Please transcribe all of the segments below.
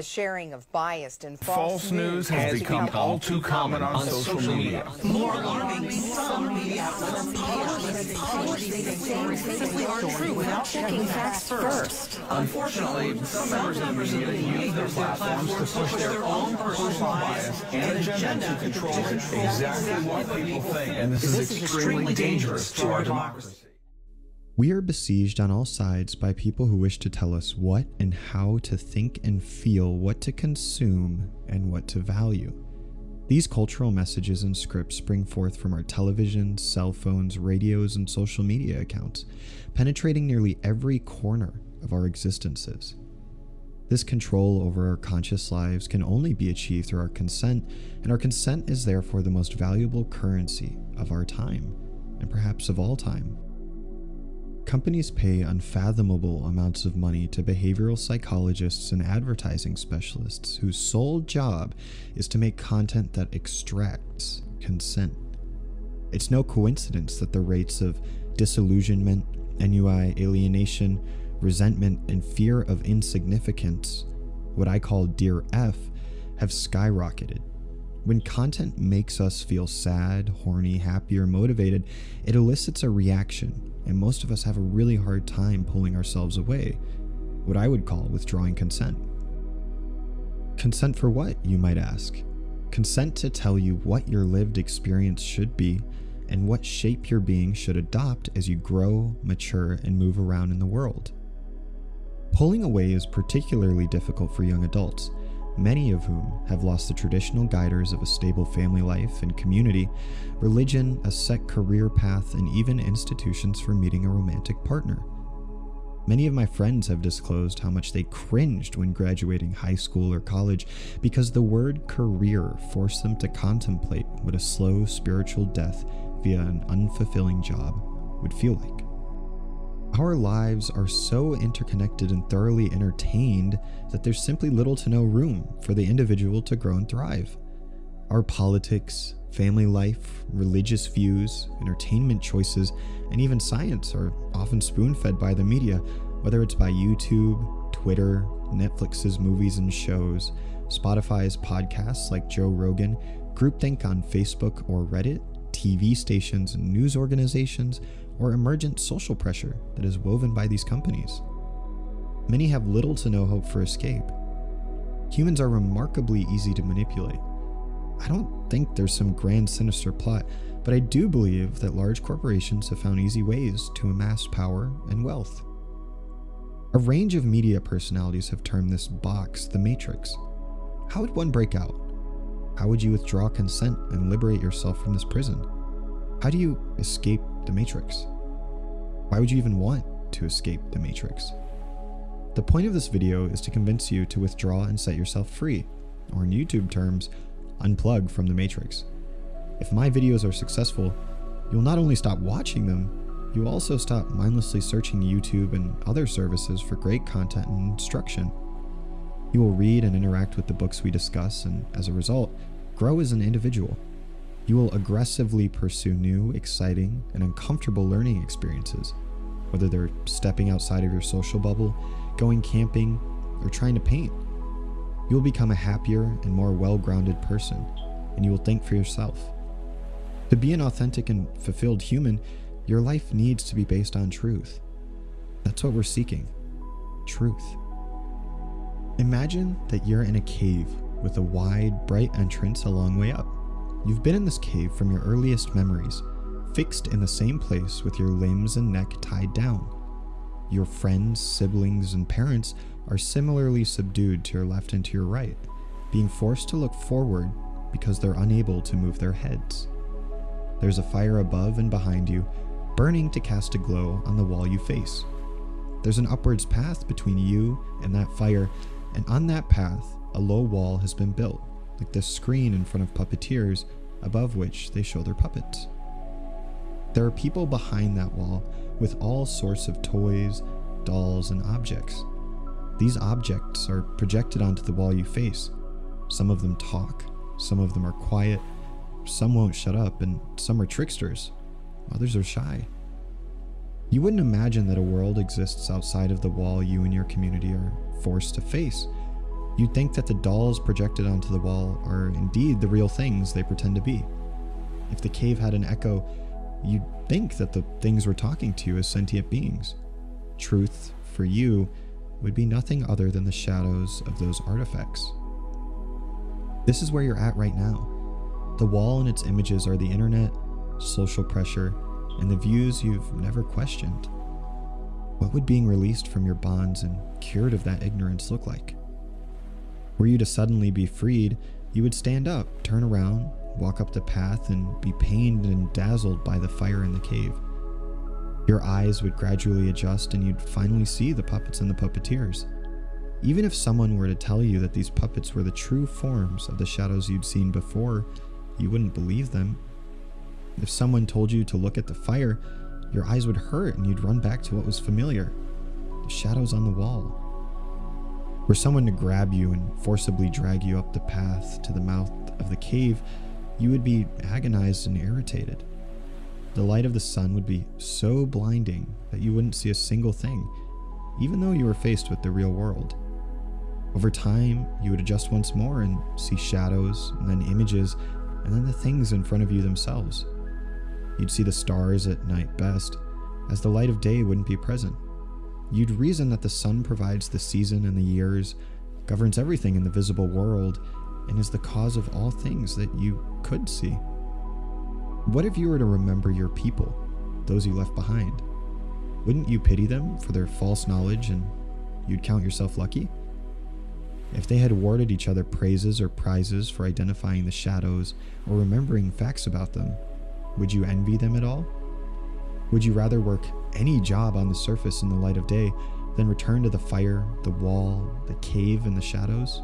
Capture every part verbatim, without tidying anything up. the sharing of biased and false, false news has, has become, become all too common on, on social, social media. media. More alarming, some media outlets publish these things simply aren't true without checking facts first. Unfortunately, some members of the media use their platforms to push their own personal bias and agenda to control exactly what people think, and this is extremely dangerous to our democracy. We are besieged on all sides by people who wish to tell us what and how to think and feel, what to consume, and what to value. These cultural messages and scripts spring forth from our televisions, cell phones, radios, and social media accounts, penetrating nearly every corner of our existences. This control over our conscious lives can only be achieved through our consent, and our consent is therefore the most valuable currency of our time, and perhaps of all time. Companies pay unfathomable amounts of money to behavioral psychologists and advertising specialists whose sole job is to make content that extracts consent. It's no coincidence that the rates of disillusionment, ennui, alienation, resentment, and fear of insignificance, what I call Dear F, have skyrocketed. When content makes us feel sad, horny, happy, or motivated, it elicits a reaction, and most of us have a really hard time pulling ourselves away, what I would call withdrawing consent. Consent for what, you might ask? Consent to tell you what your lived experience should be and what shape your being should adopt as you grow, mature, and move around in the world. Pulling away is particularly difficult for young adults, many of whom have lost the traditional guiders of a stable family life and community, religion, a set career path, and even institutions for meeting a romantic partner. Many of my friends have disclosed how much they cringed when graduating high school or college because the word career forced them to contemplate what a slow spiritual death via an unfulfilling job would feel like. Our lives are so interconnected and thoroughly entertained that there's simply little to no room for the individual to grow and thrive. Our politics, family life, religious views, entertainment choices, and even science are often spoon-fed by the media, whether it's by YouTube, Twitter, Netflix's movies and shows, Spotify's podcasts like Joe Rogan, groupthink on Facebook or Reddit, T V stations and news organizations, or emergent social pressure that is woven by these companies. Many have little to no hope for escape. Humans are remarkably easy to manipulate. I don't think there's some grand sinister plot, but I do believe that large corporations have found easy ways to amass power and wealth. A range of media personalities have termed this box the matrix. How would one break out? How would you withdraw consent and liberate yourself from this prison? How do you escape the matrix? Why would you even want to escape the matrix? The point of this video is to convince you to withdraw and set yourself free, or in YouTube terms, unplug from the matrix. If my videos are successful, you'll not only stop watching them, you'll also stop mindlessly searching YouTube and other services for great content and instruction. You will read and interact with the books we discuss and, as a result, grow as an individual. You will aggressively pursue new, exciting, and uncomfortable learning experiences, whether they're stepping outside of your social bubble, going camping, or trying to paint. You will become a happier and more well-grounded person, and you will think for yourself. To be an authentic and fulfilled human, your life needs to be based on truth. That's what we're seeking, truth. Imagine that you're in a cave with a wide, bright entrance a long way up. You've been in this cave from your earliest memories, fixed in the same place with your limbs and neck tied down. Your friends, siblings, and parents are similarly subdued to your left and to your right, being forced to look forward because they're unable to move their heads. There's a fire above and behind you, burning to cast a glow on the wall you face. There's an upwards path between you and that fire, and on that path, a low wall has been built, like this screen in front of puppeteers, above which they show their puppets. There are people behind that wall with all sorts of toys, dolls, and objects. These objects are projected onto the wall you face. Some of them talk, some of them are quiet, some won't shut up, and some are tricksters, others are shy. You wouldn't imagine that a world exists outside of the wall you and your community are forced to face, You'd think that the dolls projected onto the wall are indeed the real things they pretend to be. If the cave had an echo, you'd think that the things were talking to you as sentient beings. Truth, for you, would be nothing other than the shadows of those artifacts. This is where you're at right now. The wall and its images are the internet, social pressure, and the views you've never questioned. What would being released from your bonds and cured of that ignorance look like? Were you to suddenly be freed, you would stand up, turn around, walk up the path, and be pained and dazzled by the fire in the cave. Your eyes would gradually adjust and you'd finally see the puppets and the puppeteers. Even if someone were to tell you that these puppets were the true forms of the shadows you'd seen before, you wouldn't believe them. If someone told you to look at the fire, your eyes would hurt and you'd run back to what was familiar, the shadows on the wall. Were someone to grab you and forcibly drag you up the path to the mouth of the cave, you would be agonized and irritated. The light of the sun would be so blinding that you wouldn't see a single thing, even though you were faced with the real world. Over time, you would adjust once more and see shadows, and then images, and then the things in front of you themselves. You'd see the stars at night best, as the light of day wouldn't be present. You'd reason that the sun provides the season and the years, governs everything in the visible world, and is the cause of all things that you could see. What if you were to remember your people, those you left behind? Wouldn't you pity them for their false knowledge, and you'd count yourself lucky? If they had awarded each other praises or prizes for identifying the shadows or remembering facts about them, would you envy them at all? Would you rather work any job on the surface in the light of day than return to the fire, the wall, the cave, and the shadows?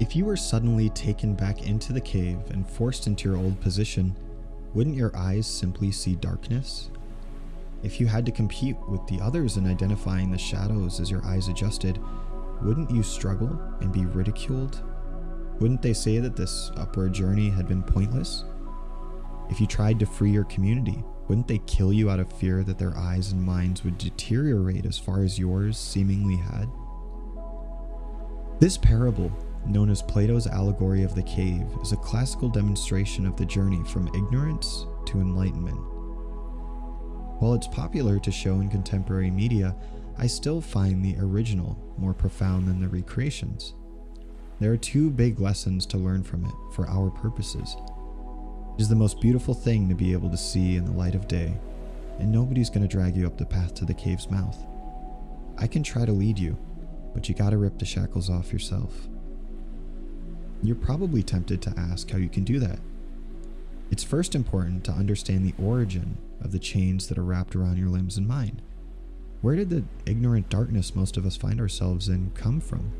If you were suddenly taken back into the cave and forced into your old position, wouldn't your eyes simply see darkness? If you had to compete with the others in identifying the shadows as your eyes adjusted, wouldn't you struggle and be ridiculed? Wouldn't they say that this upward journey had been pointless? If you tried to free your community, wouldn't they kill you out of fear that their eyes and minds would deteriorate as far as yours seemingly had? This parable, known as Plato's allegory of the cave, is a classical demonstration of the journey from ignorance to enlightenment. While it's popular to show in contemporary media, I still find the original more profound than the recreations. There are two big lessons to learn from it for our purposes. It is the most beautiful thing to be able to see in the light of day, and nobody's going to drag you up the path to the cave's mouth. I can try to lead you, but you gotta rip the shackles off yourself. You're probably tempted to ask how you can do that. It's first important to understand the origin of the chains that are wrapped around your limbs and mind. Where did the ignorant darkness most of us find ourselves in come from?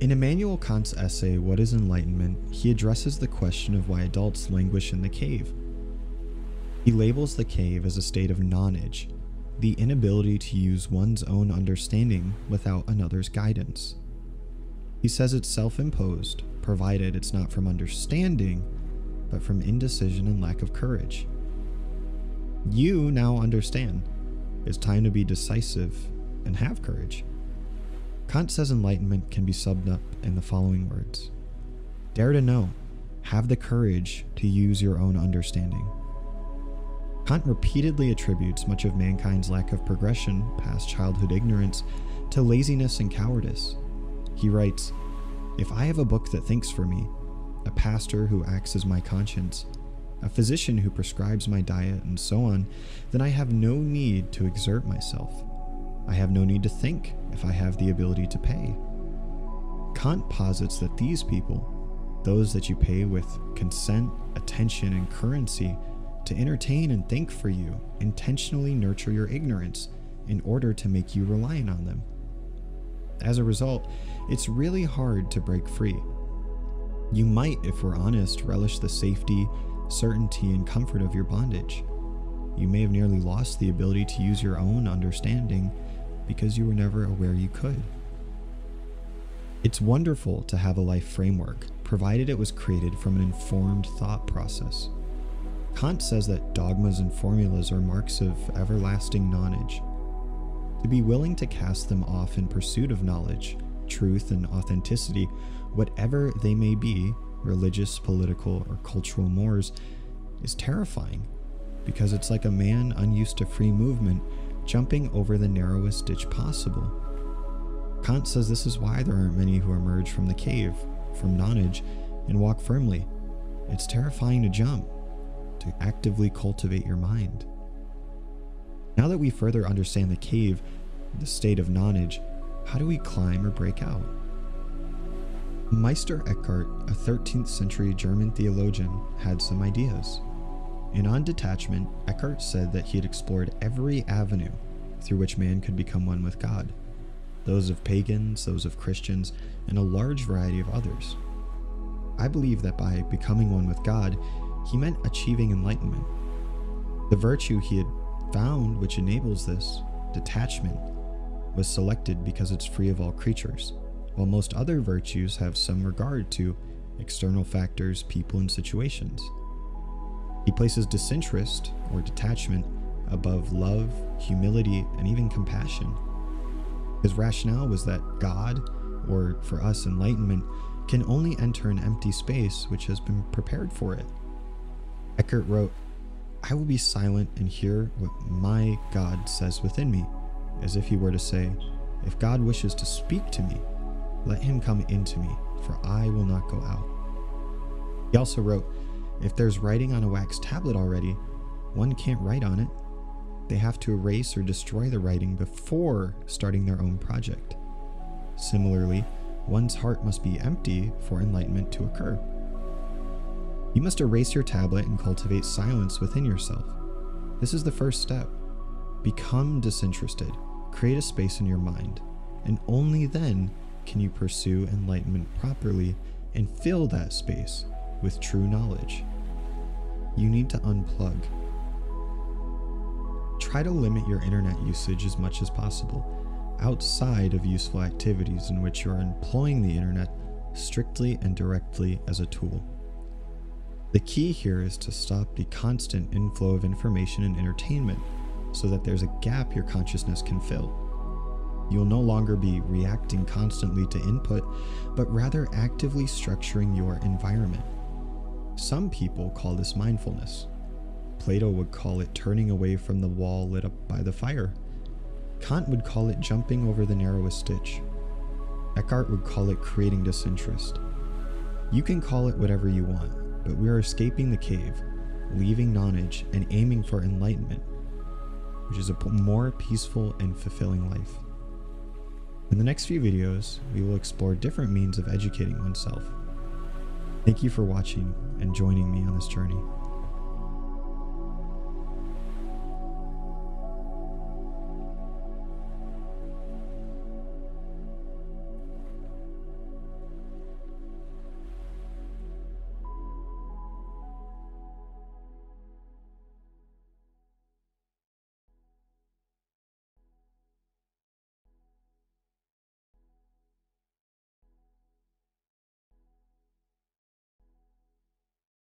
In Immanuel Kant's essay, What is Enlightenment?, he addresses the question of why adults languish in the cave. He labels the cave as a state of nonage, the inability to use one's own understanding without another's guidance. He says it's self-imposed, provided it's not from understanding, but from indecision and lack of courage. You now understand. It's time to be decisive and have courage. Kant says enlightenment can be summed up in the following words. Dare to know. Have the courage to use your own understanding. Kant repeatedly attributes much of mankind's lack of progression past childhood ignorance to laziness and cowardice. He writes, "If I have a book that thinks for me, a pastor who acts as my conscience, a physician who prescribes my diet, and so on, then I have no need to exert myself. I have no need to think if I have the ability to pay." Kant posits that these people, those that you pay with consent, attention, and currency to entertain and think for you, intentionally nurture your ignorance in order to make you reliant on them. As a result, it's really hard to break free. You might, if we're honest, relish the safety, certainty, and comfort of your bondage. You may have nearly lost the ability to use your own understanding because you were never aware you could. It's wonderful to have a life framework, provided it was created from an informed thought process. Kant says that dogmas and formulas are marks of everlasting nonage. To be willing to cast them off in pursuit of knowledge truth and authenticity, whatever they may be, religious, political, or cultural mores, is terrifying, because it's like a man unused to free movement jumping over the narrowest ditch possible. Kant says this is why there aren't many who emerge from the cave, from knowledge, and walk firmly. It's terrifying to jump, to actively cultivate your mind. Now that we further understand the cave, the state of knowledge, how do we climb or break out? Meister Eckhart, a thirteenth century German theologian, had some ideas. In On Detachment, Eckhart said that he had explored every avenue through which man could become one with God, those of pagans, those of Christians, and a large variety of others. I believe that by becoming one with God, he meant achieving enlightenment. The virtue he had found which enables this, detachment, was selected because it's free of all creatures, while most other virtues have some regard to external factors, people, and situations. He places disinterest, or detachment, above love, humility, and even compassion. His rationale was that God, or for us enlightenment, can only enter an empty space which has been prepared for it. Eckhart wrote, "I will be silent and hear what my God says within me, as if he were to say, if God wishes to speak to me, let him come into me, for I will not go out." He also wrote, "If there's writing on a wax tablet already, one can't write on it. They have to erase or destroy the writing before starting their own project. Similarly, one's heart must be empty for enlightenment to occur. You must erase your tablet and cultivate silence within yourself. This is the first step. Become disinterested, create a space in your mind, and only then can you pursue enlightenment properly and fill that space with true knowledge. You need to unplug. Try to limit your internet usage as much as possible, outside of useful activities in which you are employing the internet strictly and directly as a tool. The key here is to stop the constant inflow of information and entertainment so that there's a gap your consciousness can fill. You'll no longer be reacting constantly to input, but rather actively structuring your environment. Some people call this mindfulness. Plato would call it turning away from the wall lit up by the fire. Kant would call it jumping over the narrowest ditch. Eckhart would call it creating disinterest. You can call it whatever you want, but we are escaping the cave, leaving knowledge, and aiming for enlightenment, which is a more peaceful and fulfilling life. In the next few videos, we will explore different means of educating oneself. Thank you for watching and joining me on this journey.